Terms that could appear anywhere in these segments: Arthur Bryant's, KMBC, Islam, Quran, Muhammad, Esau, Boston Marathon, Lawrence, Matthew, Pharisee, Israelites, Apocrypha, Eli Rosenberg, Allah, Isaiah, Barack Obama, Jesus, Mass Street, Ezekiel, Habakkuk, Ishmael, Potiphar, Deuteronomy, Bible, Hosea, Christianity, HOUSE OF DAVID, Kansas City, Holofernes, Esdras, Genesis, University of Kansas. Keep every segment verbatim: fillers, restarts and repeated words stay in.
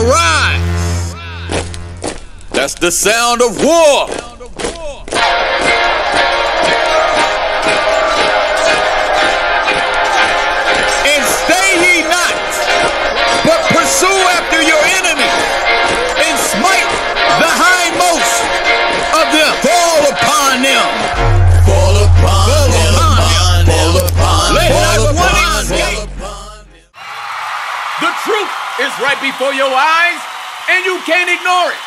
Arise! That's the sound of war! And stay ye not, but pursue after your enemies, and smite the hindmost of them. Fall upon them. Fall upon them. Fall upon them. Let not one escape. The truth is right before your eyes, and you can't ignore it.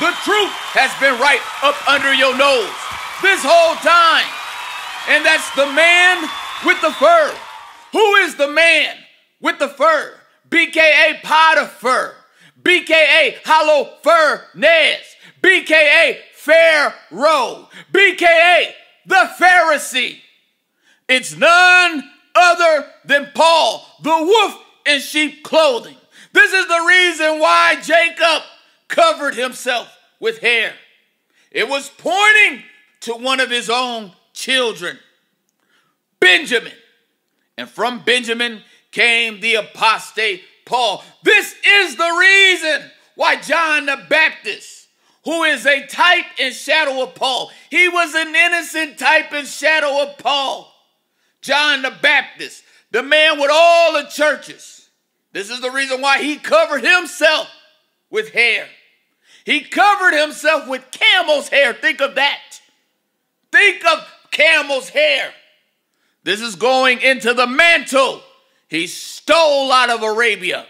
The truth has been right up under your nose this whole time. And that's the man with the fur. Who is the man with the fur? B K A Potiphar, B K A Holofernes, B K A Pharaoh, B K A the Pharisee. It's none other than Paul, the wolf in sheep clothing. This is the reason why Jacob covered himself with hair. It was pointing to one of his own children, Benjamin. And from Benjamin came the apostate Paul. This is the reason why John the Baptist, who is a type and shadow of Paul, he was an innocent type and shadow of Paul. John the Baptist, the man with all the churches. This is the reason why he covered himself with hair. He covered himself with camel's hair. Think of that. Think of camel's hair. This is going into the mantle he stole out of Arabia.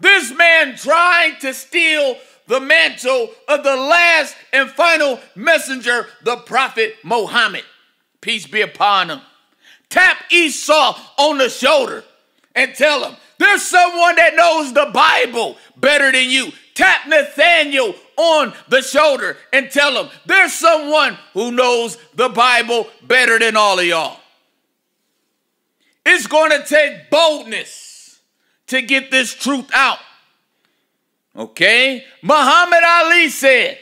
This man tried to steal the mantle of the last and final messenger, the prophet Muhammad. Peace be upon him. Tap Esau on the shoulder and tell him, there's someone that knows the Bible better than you. Tap Nathaniel on the shoulder and tell him, there's someone who knows the Bible better than all of y'all. It's going to take boldness to get this truth out. Okay? Muhammad Ali said,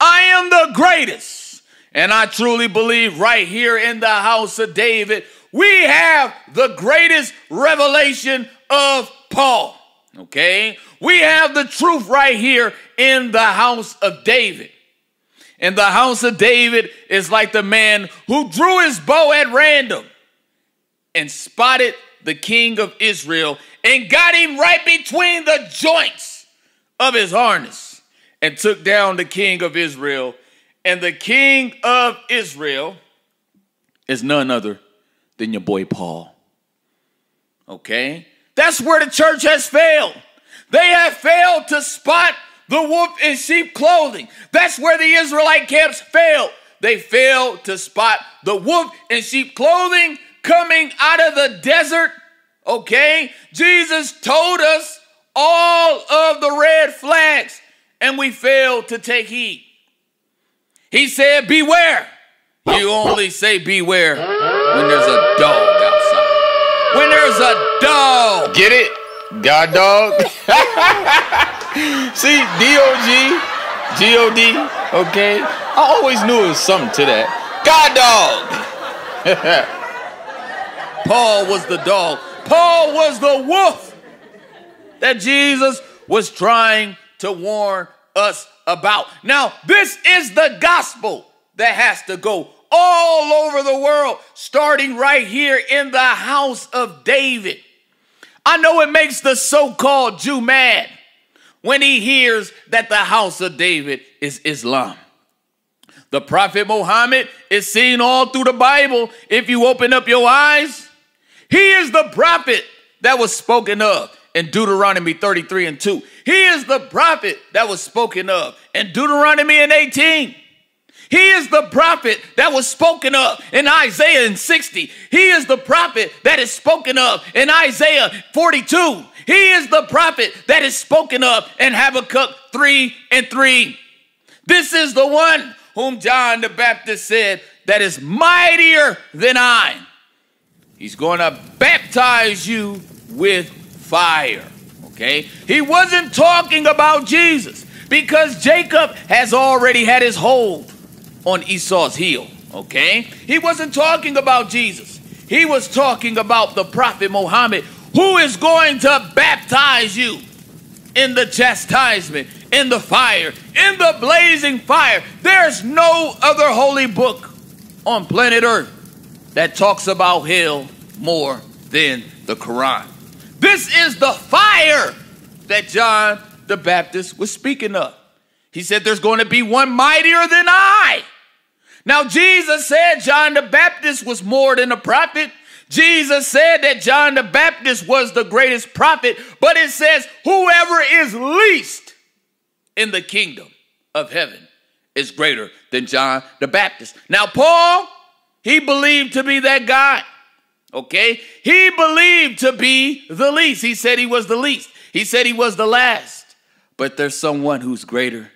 I am the greatest. And I truly believe right here in the house of David, we have the greatest revelation of Paul. Okay? We have the truth right here in the house of David. And the house of David is like the man who drew his bow at random and spotted the king of Israel and got him right between the joints of his harness and took down the king of Israel. And the king of Israel is none other than your boy Paul. Okay? That's where the church has failed. They have failed to spot the wolf in sheep clothing. That's where the Israelite camps failed. They failed to spot the wolf in sheep clothing coming out of the desert. Okay? Jesus told us all of the red flags, and we failed to take heed. He said, beware. You only say beware when there's a dog outside. When there's a dog. Get it? God dog. See, D O G, G O D, okay? I always knew it was something to that. God dog. Paul was the dog. Paul was the wolf that Jesus was trying to warn us about. Now, this is the gospel that has to go all over the world, starting right here in the house of David. I know it makes the so-called Jew mad when he hears that the house of David is Islam. The prophet Muhammad is seen all through the Bible. If you open up your eyes, he is the prophet that was spoken of in Deuteronomy thirty-three and two. He is the prophet that was spoken of in Deuteronomy and eighteen. He is the prophet that was spoken of in Isaiah and sixty. He is the prophet that is spoken of in Isaiah forty-two. He is the prophet that is spoken of in Habakkuk three and three. This is the one whom John the Baptist said that is mightier than I. He's going to baptize you with fire, okay? He wasn't talking about Jesus because Jacob has already had his hold on Esau's heel, okay? He wasn't talking about Jesus. He was talking about the prophet Muhammad, who is going to baptize you in the chastisement, in the fire, in the blazing fire. There's no other holy book on planet Earth that talks about hell more than the Quran. This is the fire that John the Baptist was speaking of. He said, there's going to be one mightier than I. Now, Jesus said John the Baptist was more than a prophet. Jesus said that John the Baptist was the greatest prophet, but it says whoever is least in the kingdom of heaven is greater than John the Baptist. Now, Paul, he believed to be that guy, okay? He believed to be the least. He said he was the least. He said he was the last. But there's someone who's greater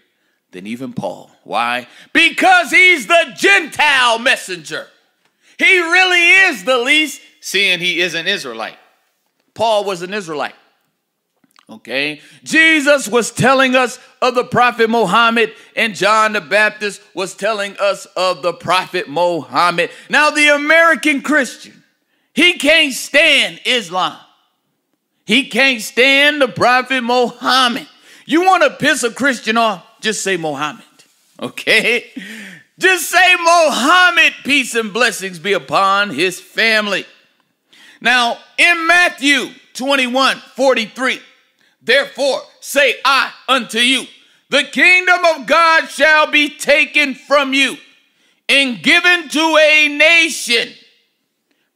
than even Paul. Why? Because he's the Gentile messenger. He really is the least, seeing he is an Israelite. Paul was an Israelite. Okay? Jesus was telling us of the prophet Muhammad, and John the Baptist was telling us of the prophet Muhammad. Now, the American Christian, he can't stand Islam. He can't stand the prophet Muhammad. You want to piss a Christian off? Just say Muhammad. Okay? Just say Muhammad, peace and blessings be upon his family. Now, in Matthew twenty-one forty-three, therefore say I unto you, the kingdom of God shall be taken from you and given to a nation,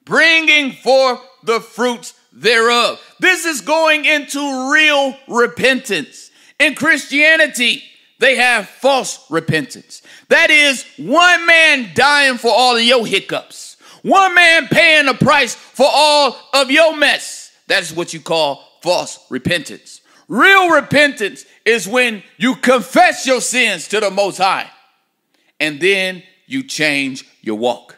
bringing forth the fruits thereof. This is going into real repentance. In Christianity, they have false repentance. That is one man dying for all of your hiccups. One man paying the price for all of your mess. That's what you call false repentance. Real repentance is when you confess your sins to the Most High and then you change your walk.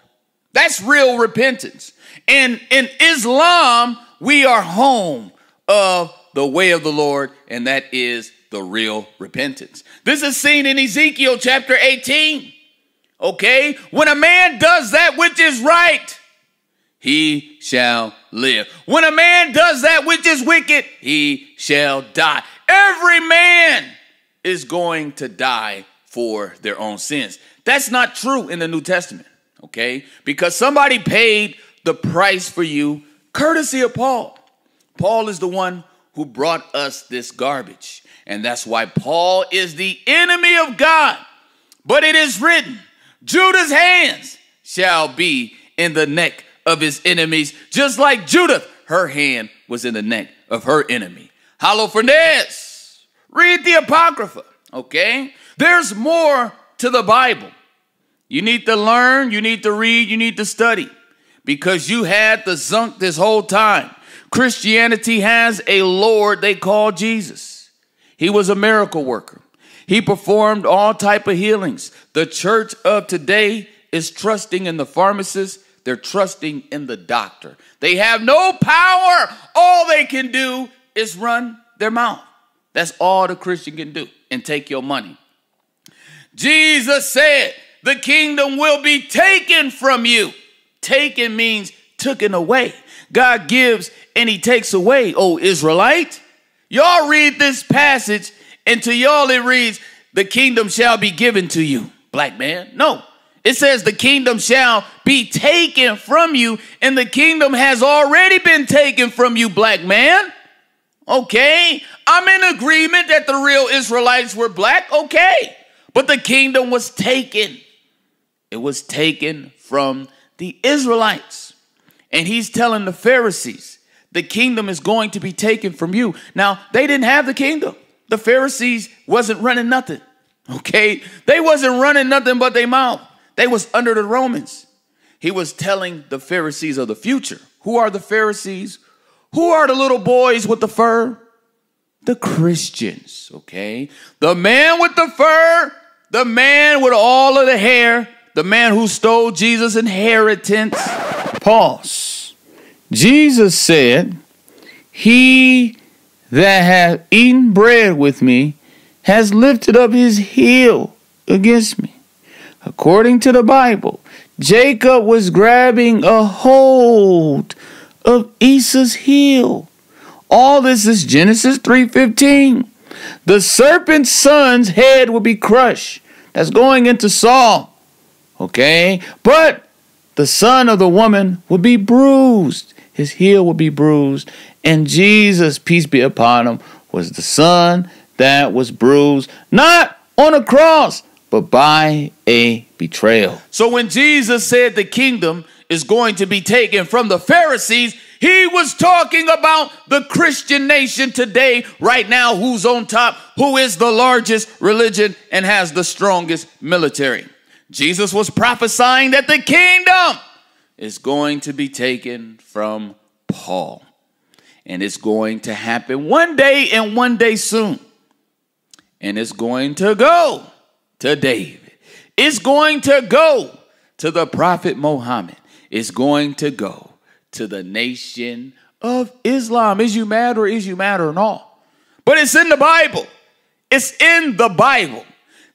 That's real repentance. And in Islam, we are home of the way of the Lord, and that is the real repentance. This is seen in Ezekiel chapter eighteen. Okay? When a man does that which is right, he shall live. When a man does that which is wicked, he shall die. Every man is going to die for their own sins. That's not true in the New Testament. Okay? Because somebody paid the price for you, courtesy of Paul. Paul is the one who brought us this garbage. And that's why Paul is the enemy of God. But it is written, Judah's hands shall be in the neck of his enemies. Just like Judith, her hand was in the neck of her enemy. Holofernes, read the Apocrypha, okay? There's more to the Bible. You need to learn, you need to read, you need to study. Because you had the zunk this whole time. Christianity has a Lord they call Jesus. He was a miracle worker. He performed all type of healings. The church of today is trusting in the pharmacist. They're trusting in the doctor. They have no power. All they can do is run their mouth. That's all the Christian can do, and take your money. Jesus said, the kingdom will be taken from you. Taken means taken away. God gives and he takes away, O Israelite. Y'all read this passage, and to y'all it reads, the kingdom shall be given to you, black man. No, it says the kingdom shall be taken from you, and the kingdom has already been taken from you, black man. Okay, I'm in agreement that the real Israelites were black, okay. But the kingdom was taken. It was taken from the Israelites. And he's telling the Pharisees, the kingdom is going to be taken from you. Now, they didn't have the kingdom. The Pharisees wasn't running nothing, okay? They wasn't running nothing but their mouth. They was under the Romans. He was telling the Pharisees of the future. Who are the Pharisees? Who are the little boys with the fur? The Christians, okay? The man with the fur, the man with all of the hair, the man who stole Jesus' inheritance. Pause. Jesus said, he that hath eaten bread with me has lifted up his heel against me. According to the Bible, Jacob was grabbing a hold of Esau's heel. All this is Genesis three fifteen. The serpent's son's head will be crushed. That's going into Saul. Okay? But the son of the woman will be bruised. His heel will be bruised. And Jesus, peace be upon him, was the son that was bruised, not on a cross, but by a betrayal. So when Jesus said the kingdom is going to be taken from the Pharisees, he was talking about the Christian nation today, right now, who's on top, who is the largest religion and has the strongest military. Jesus was prophesying that the kingdom is going to be taken from Paul. And it's going to happen one day and one day soon. And it's going to go to David. It's going to go to the prophet Muhammad. It's going to go to the nation of Islam. Is you mad or is you mad or not? But it's in the Bible. It's in the Bible.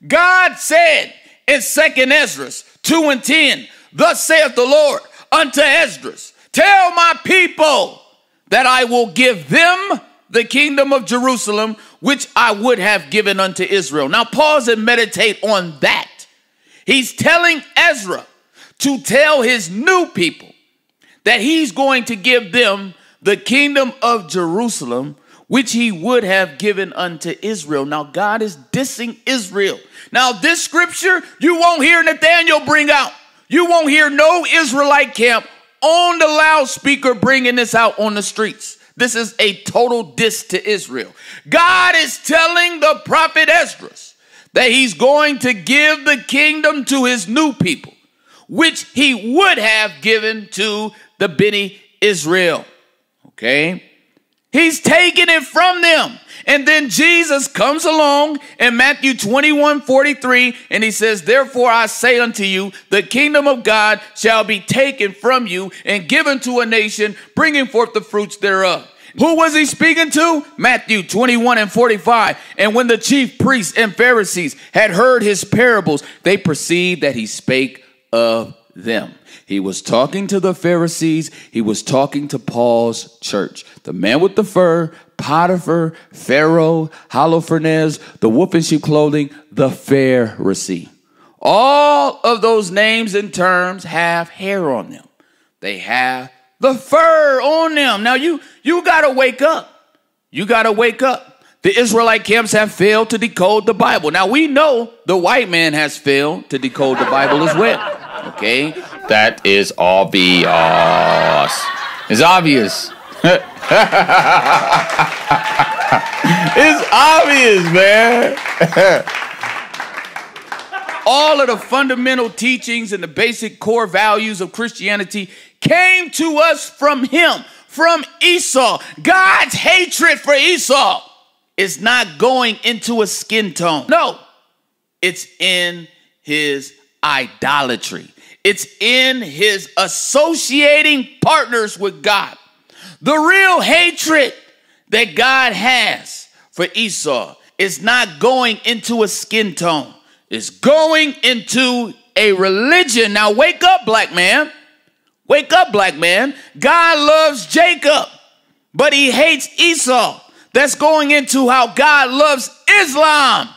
God said in Second Esdras two and ten, thus saith the Lord unto Esdras, tell my people that I will give them the kingdom of Jerusalem, which I would have given unto Israel. Now pause and meditate on that. He's telling Ezra to tell his new people that he's going to give them the kingdom of Jerusalem, which he would have given unto Israel. Now, God is dissing Israel. Now, this scripture, you won't hear Nathaniel bring out. You won't hear no Israelite camp on the loudspeaker bringing this out on the streets. This is a total diss to Israel. God is telling the prophet Esdras that he's going to give the kingdom to his new people, which he would have given to the Bnei Israel. Okay? He's taking it from them. And then Jesus comes along in Matthew twenty-one forty-three, and he says, therefore I say unto you, the kingdom of God shall be taken from you and given to a nation, bringing forth the fruits thereof. Who was he speaking to? Matthew twenty-one and forty-five. And when the chief priests and Pharisees had heard his parables, they perceived that he spake of them. He was talking to the Pharisees. He was talking to Paul's church. The man with the fur, Potiphar, Pharaoh, Holofernes, the wolf in sheep clothing, the Pharisee. All of those names and terms have hair on them. They have the fur on them. Now you, you got to wake up. You got to wake up. The Israelite camps have failed to decode the Bible. Now, we know the white man has failed to decode the Bible as well. Okay? That is obvious. It's obvious. It's obvious, man. All of the fundamental teachings and the basic core values of Christianity came to us from him, from Esau. God's hatred for Esau. It's not going into a skin tone. No, it's in his idolatry. It's in his associating partners with God. The real hatred that God has for Esau is not going into a skin tone. It's going into a religion. Now wake up, black man. Wake up, black man. God loves Jacob, but he hates Esau. That's going into how God loves Islam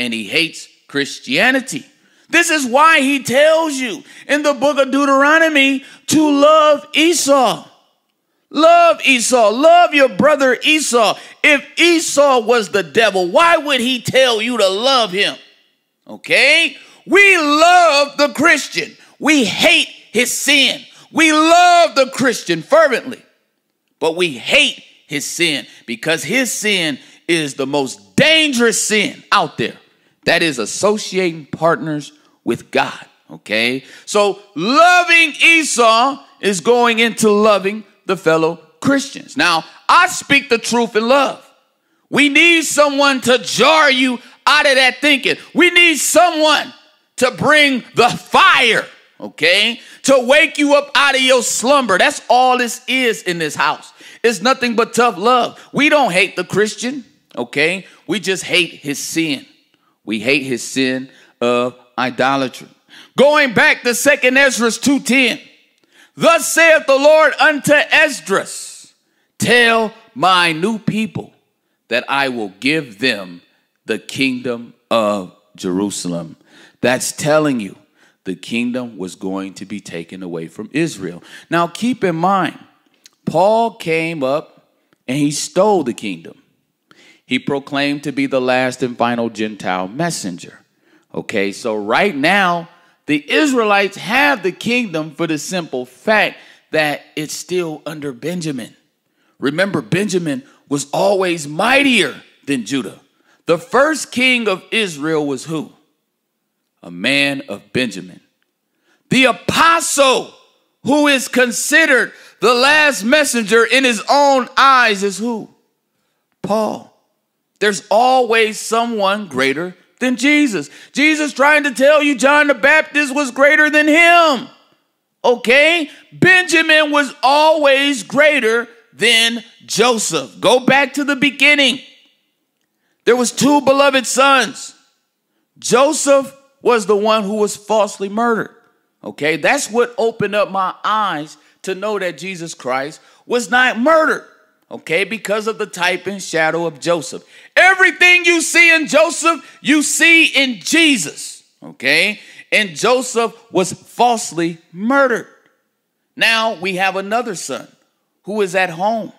and he hates Christianity. This is why he tells you in the book of Deuteronomy to love Esau. Love Esau. Love your brother Esau. If Esau was the devil, why would he tell you to love him? Okay? We love the Christian. We hate his sin. We love the Christian fervently, but we hate his sin, because his sin is the most dangerous sin out there. That is associating partners with God. Okay. So loving Esau is going into loving the fellow Christians. Now I speak the truth in love. We need someone to jar you out of that thinking. We need someone to bring the fire. Okay. To wake you up out of your slumber. That's all this is in this house. It's nothing but tough love. We don't hate the Christian, okay? We just hate his sin. We hate his sin of idolatry. Going back to Second Esdras two ten. Thus saith the Lord unto Esdras, tell my new people that I will give them the kingdom of Jerusalem. That's telling you the kingdom was going to be taken away from Israel. Now, keep in mind, Paul came up and he stole the kingdom. He proclaimed to be the last and final Gentile messenger. Okay, so right now, the Israelites have the kingdom for the simple fact that it's still under Benjamin. Remember, Benjamin was always mightier than Judah. The first king of Israel was who? A man of Benjamin. The apostle who is considered the last messenger in his own eyes is who? Paul. There's always someone greater than Jesus. Jesus trying to tell you John the Baptist was greater than him. Okay? Benjamin was always greater than Joseph. Go back to the beginning. There was two beloved sons. Joseph was the one who was falsely murdered. Okay? That's what opened up my eyes to know that Jesus Christ was not murdered. Okay? Because of the type and shadow of Joseph. Everything you see in Joseph, you see in Jesus. Okay? And Joseph was falsely murdered. Now we have another son who is at home.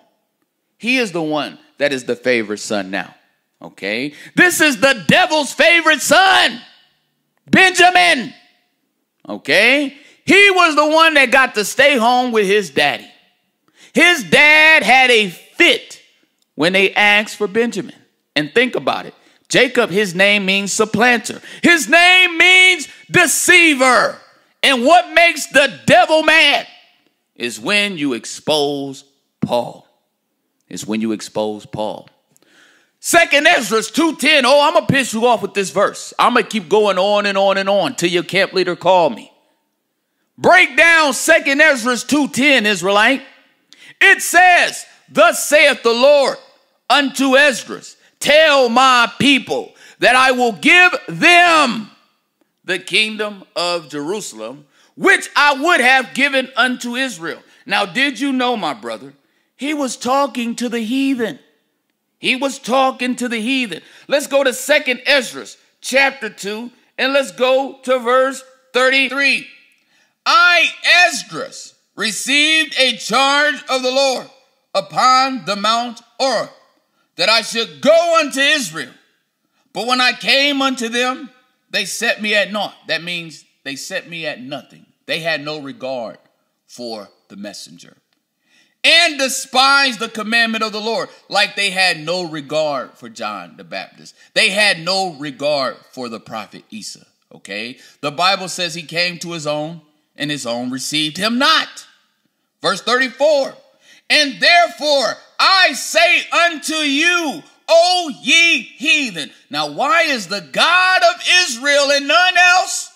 He is the one that is the favorite son now. Okay? This is the devil's favorite son, Benjamin. Okay? He was the one that got to stay home with his daddy. His dad had a fit when they asked for Benjamin. And think about it. Jacob, his name means supplanter. His name means deceiver. And what makes the devil mad is when you expose Paul. It's when you expose Paul. Second Esdras two ten. Oh, I'm going to piss you off with this verse. I'm going to keep going on and on and on till your camp leader call me. Break down Second Esdras two ten, Israelite. It says, thus saith the Lord unto Esdras, tell my people that I will give them the kingdom of Jerusalem, which I would have given unto Israel. Now, did you know, my brother, he was talking to the heathen. He was talking to the heathen. Let's go to Second Esdras chapter two, and let's go to verse thirty-three. I, Esdras, received a charge of the Lord upon the Mount Oreb, that I should go unto Israel. But when I came unto them, they set me at naught. That means they set me at nothing. They had no regard for the messenger. And despised the commandment of the Lord, like they had no regard for John the Baptist. They had no regard for the prophet Esau. Okay? The Bible says he came to his own, and his own received him not. Verse thirty-four. And therefore I say unto you, O ye heathen. Now, why is the God of Israel and none else?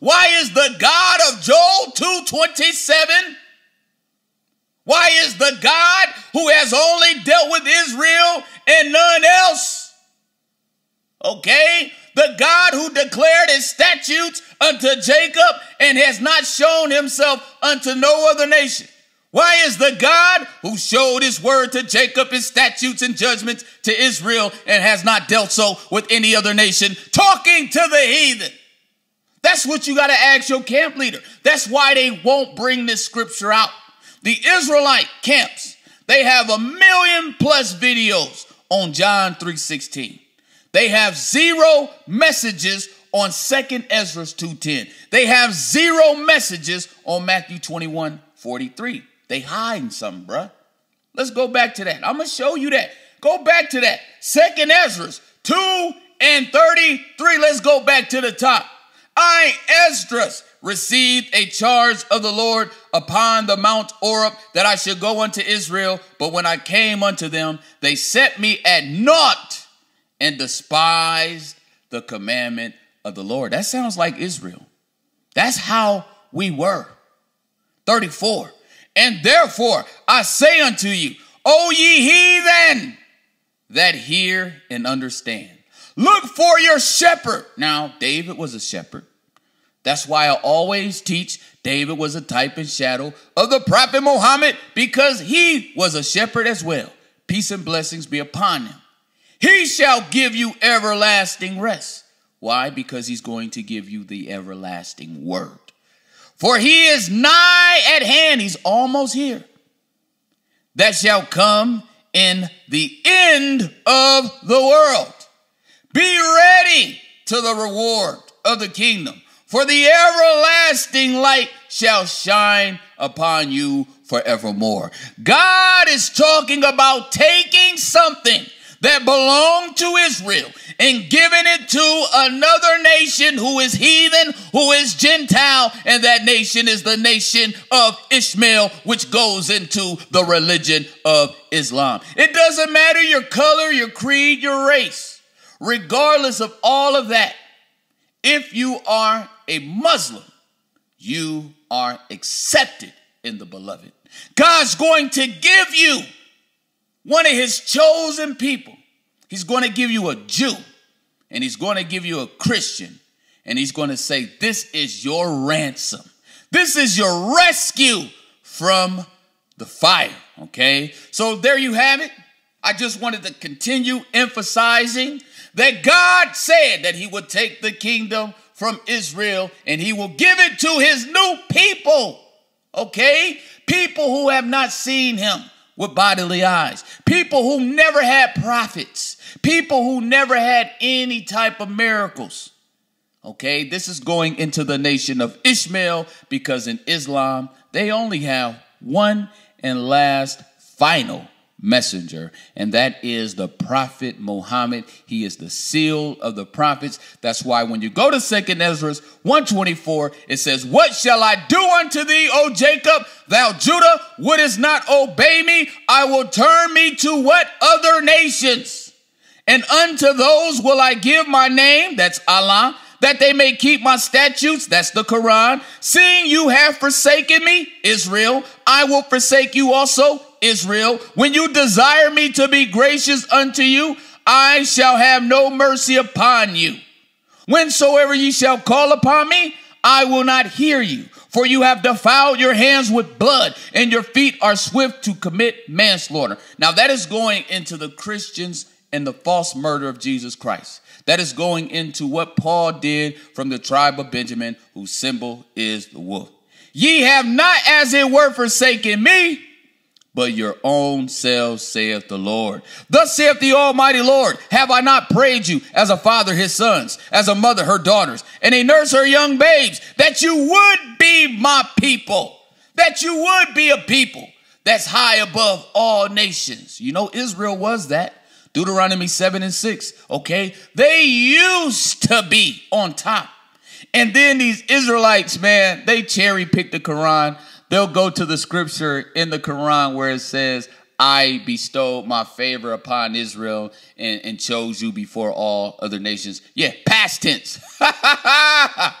Why is the God of Joel two twenty-seven? Why is the God who has only dealt with Israel and none else? Okay? The God who declared his statutes unto Jacob and has not shown himself unto no other nation. Why is the God who showed his word to Jacob, his statutes and judgments to Israel, and has not dealt so with any other nation, talking to the heathen? That's what you got to ask your camp leader. That's why they won't bring this scripture out. The Israelite camps, they have a million plus videos on John three sixteen. They have zero messages on Second Esdras two ten. They have zero messages on Matthew twenty-one forty-three. They hiding something, bruh. Let's go back to that. I'm going to show you that. Go back to that. Second Esdras two and thirty-three. Let's go back to the top. I, Esdras, received a charge of the Lord upon the Mount Oreb that I should go unto Israel. But when I came unto them, they set me at naught and despised the commandment of the Lord. That sounds like Israel. That's how we were. thirty-four. And therefore I say unto you, O ye heathen, that hear and understand. Look for your shepherd. Now, David was a shepherd. That's why I always teach David was a type and shadow of the prophet Muhammad, because he was a shepherd as well. Peace and blessings be upon him. He shall give you everlasting rest. Why? Because he's going to give you the everlasting word. For he is nigh at hand. He's almost here. That shall come in the end of the world. Be ready to the reward of the kingdom. For the everlasting light shall shine upon you forevermore. God is talking about taking something that belonged to Israel and giving it to another nation who is heathen, who is Gentile, and that nation is the nation of Ishmael, which goes into the religion of Islam. It doesn't matter your color, your creed, your race. Regardless of all of that, if you are a Muslim, you are accepted in the beloved. God's going to give you one of his chosen people. He's going to give you a Jew, and he's going to give you a Christian, and he's going to say, this is your ransom. This is your rescue from the fire, okay? So there you have it. I just wanted to continue emphasizing that God said that he would take the kingdom from Israel, and he will give it to his new people, okay? People who have not seen him with bodily eyes, people who never had prophets, people who never had any type of miracles. Okay, this is going into the nation of Ishmael, because in Islam, they only have one and last final messenger, and that is the prophet Muhammad. He is the seal of the prophets. That's why when you go to Second Esdras one twenty-four, it says, what shall I do unto thee, O Jacob? Thou Judah wouldest not obey me. I will turn me to what? Other nations. And unto those will I give my name, that's Allah, that they may keep my statutes, that's the Quran. Seeing you have forsaken me, Israel, I will forsake you also, Israel. When you desire me to be gracious unto you, I shall have no mercy upon you. Whensoever ye shall call upon me, I will not hear you. For you have defiled your hands with blood, and your feet are swift to commit manslaughter. Now that is going into the Christians and the false murder of Jesus Christ. That is going into what Paul did from the tribe of Benjamin, whose symbol is the wolf. Ye have not, as it were, forsaken me, but your own selves, saith the Lord. Thus saith the Almighty Lord, have I not prayed you as a father his sons, as a mother her daughters, and a nurse her young babes, that you would be my people, that you would be a people that's high above all nations. You know, Israel was that. Deuteronomy seven and six, okay? They used to be on top. And then these Israelites, man, they cherry pick the Quran. They'll go to the scripture in the Quran where it says, I bestowed my favor upon Israel and, and chose you before all other nations. Yeah, past tense. Allah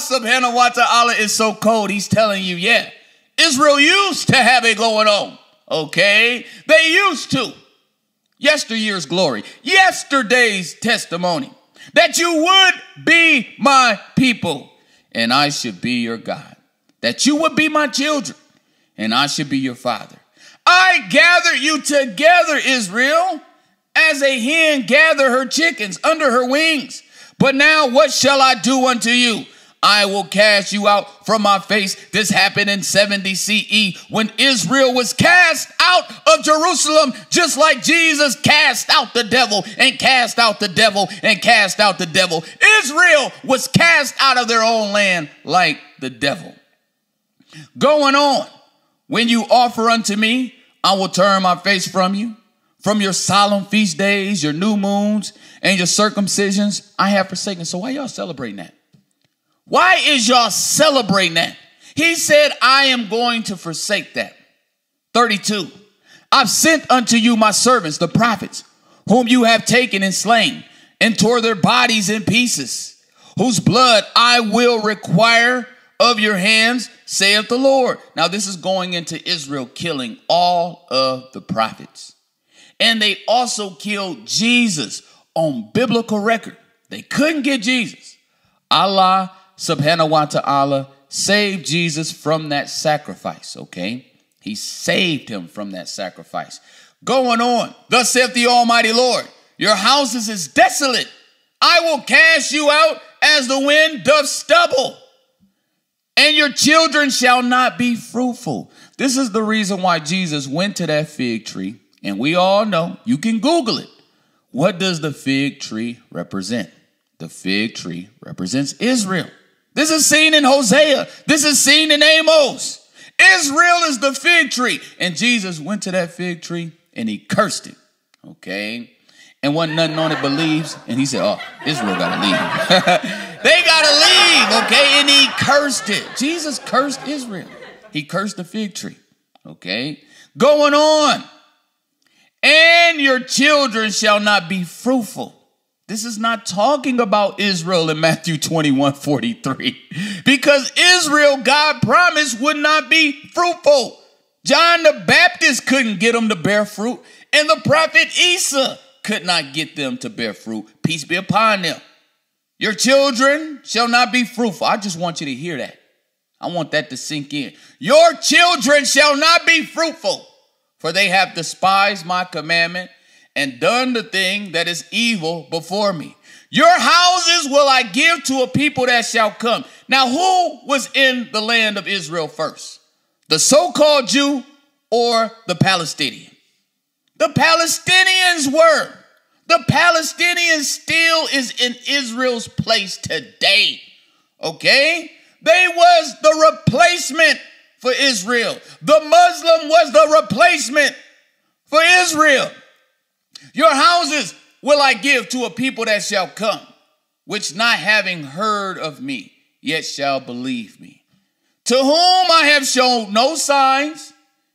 subhanahu wa ta'ala is so cold. He's telling you, yeah, Israel used to have it going on, okay? They used to. Yesteryear's glory, yesterday's testimony, that you would be my people and I should be your God, that you would be my children and I should be your father. I gathered you together, Israel, as a hen gather her chickens under her wings. But now what shall I do unto you? I will cast you out from my face. This happened in seventy C E when Israel was cast out of Jerusalem, just like Jesus cast out the devil and cast out the devil and cast out the devil. Israel was cast out of their own land like the devil. Going on, when you offer unto me, I will turn my face from you. From your solemn feast days, your new moons, and your circumcisions, I have forsaken. So why y'all celebrating that? Why is y'all celebrating that? He said, I am going to forsake that. thirty-two, I've sent unto you my servants, the prophets, whom you have taken and slain, and tore their bodies in pieces, whose blood I will require of your hands, saith the Lord. Now this is going into Israel killing all of the prophets. And they also killed Jesus on biblical record. They couldn't get Jesus. Allah subhanahu wa ta'ala saved Jesus from that sacrifice, okay? He saved him from that sacrifice. going on. Thus saith the Almighty Lord, your houses is desolate. I will cast you out as the wind doth stubble, and your children shall not be fruitful. This is the reason why Jesus went to that fig tree. And we all know, you can Google it. What does the fig tree represent? The fig tree represents Israel. This is seen in Hosea. This is seen in Amos. Israel is the fig tree. And Jesus went to that fig tree and he cursed it. Okay. And wasn't nothing on it but leaves. And he said, oh, Israel got to leave. They got to leave. Okay. And he cursed it. Jesus cursed Israel. He cursed the fig tree. Okay. Going on. And your children shall not be fruitful. This is not talking about Israel in Matthew twenty-one forty-three, because Israel, God promised, would not be fruitful. John the Baptist couldn't get them to bear fruit, and the prophet Esau could not get them to bear fruit. Peace be upon them. Your children shall not be fruitful. I just want you to hear that. I want that to sink in. Your children shall not be fruitful. For they have despised my commandment and done the thing that is evil before me. Your houses will I give to a people that shall come. Now, who was in the land of Israel first? The so-called Jew or the Palestinian? The Palestinians were. The Palestinians still is in Israel's place today. Okay? They was the replacement for Israel. The Muslim was the replacement for Israel. Your houses will I give to a people that shall come, which not having heard of me, yet shall believe me. To whom I have shown no signs,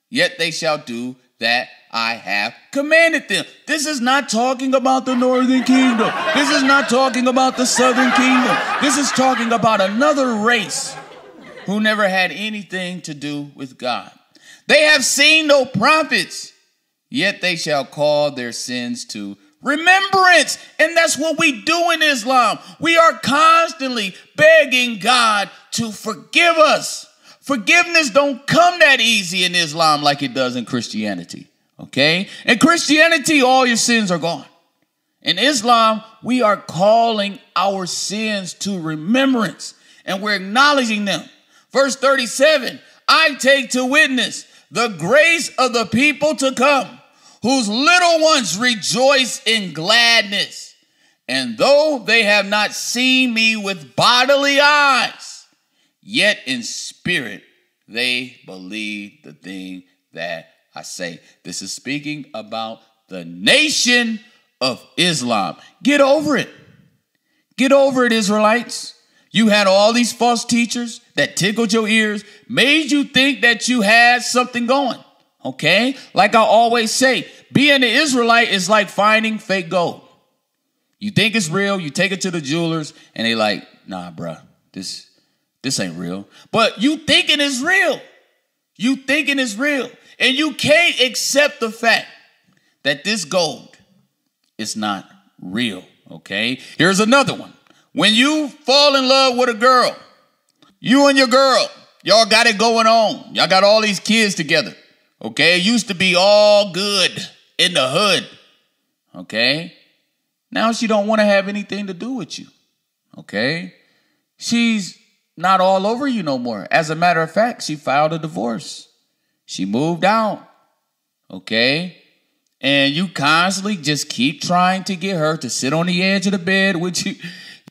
yet they shall do that I have commanded them. This is not talking about the northern kingdom. This is not talking about the southern kingdom. This is talking about another race who never had anything to do with God. They have seen no prophets, yet they shall call their sins to remembrance. And that's what we do in Islam. We are constantly begging God to forgive us. Forgiveness don't come that easy in Islam like it does in Christianity. Okay? In Christianity, all your sins are gone. In Islam, we are calling our sins to remembrance, and we're acknowledging them. Verse thirty-seven, I take to witness the grace of the people to come, whose little ones rejoice in gladness. And though they have not seen me with bodily eyes, yet in spirit they believe the thing that I say. This is speaking about the nation of Islam. Get over it. Get over it, Israelites. You had all these false teachers that tickled your ears, made you think that you had something going, okay? Like I always say, being an Israelite is like finding fake gold. You think it's real, you take it to the jewelers, and they like, nah, bruh, this, this ain't real. But you thinking it's real. You thinking it's real. And you can't accept the fact that this gold is not real, okay? Here's another one. When you fall in love with a girl, you and your girl, y'all got it going on. Y'all got all these kids together. Okay? It used to be all good in the hood. Okay? Now she don't want to have anything to do with you. Okay? She's not all over you no more. As a matter of fact, she filed a divorce. She moved out. Okay? And you constantly just keep trying to get her to sit on the edge of the bed with you.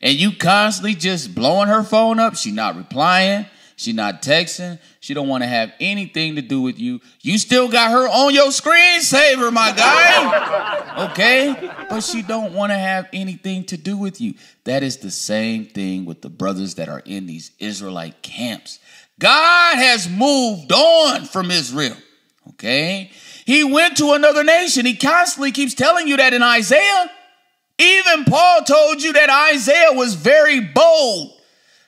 And you constantly just blowing her phone up. She not replying. She not texting. She don't want to have anything to do with you. You still got her on your screensaver, my guy. Okay? But she don't want to have anything to do with you. That is the same thing with the brothers that are in these Israelite camps. God has moved on from Israel. Okay? He went to another nation. He constantly keeps telling you that in Isaiah. Even Paul told you that Isaiah was very bold,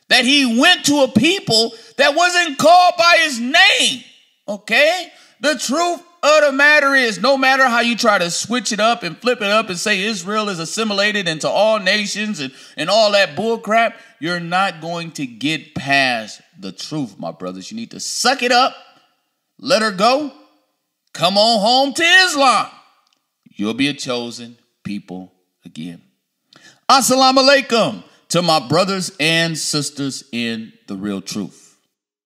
that he went to a people that wasn't called by his name, okay? The truth of the matter is, no matter how you try to switch it up and flip it up and say Israel is assimilated into all nations and, and all that bull crap, you're not going to get past the truth, my brothers. You need to suck it up, let her go, Come on home to Islam. You'll be a chosen people again. Assalamu alaikum to my brothers and sisters in the real truth.